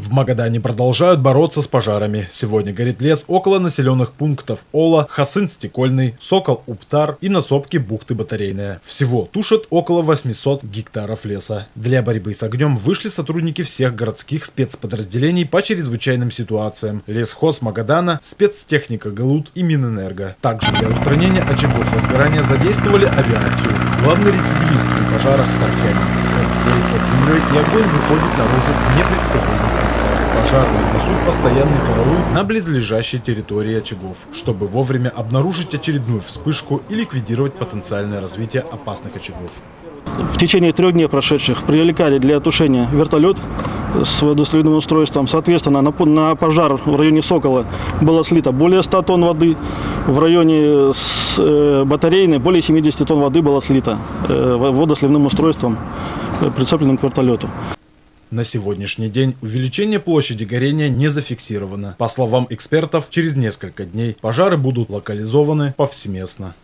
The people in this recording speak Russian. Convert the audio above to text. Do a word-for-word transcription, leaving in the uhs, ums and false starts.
В Магадане продолжают бороться с пожарами. Сегодня горит лес около населенных пунктов Ола, Хасын-Стекольный, Сокол-Уптар и на сопке Бухты-Батарейная. Всего тушат около восьмисот гектаров леса. Для борьбы с огнем вышли сотрудники всех городских спецподразделений по чрезвычайным ситуациям, лесхоз Магадана, спецтехника Голуд и Минэнерго. Также для устранения очагов возгорания задействовали авиацию. Главный рецидивист при пожарах – торфяник. Под землей, и огонь выходит наружу в непредсказуемых местах. Пожарные несут постоянный караул на близлежащей территории очагов, чтобы вовремя обнаружить очередную вспышку и ликвидировать потенциальное развитие опасных очагов. В течение трех дней прошедших привлекали для тушения вертолет с водоследным устройством. Соответственно, на пожар в районе Сокола было слито более ста тонн воды. В районе Батарейной более семидесяти тонн воды было слито водосливным устройством, прицепленным к вертолету. На сегодняшний день увеличение площади горения не зафиксировано. По словам экспертов, через несколько дней пожары будут локализованы повсеместно.